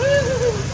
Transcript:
Woo!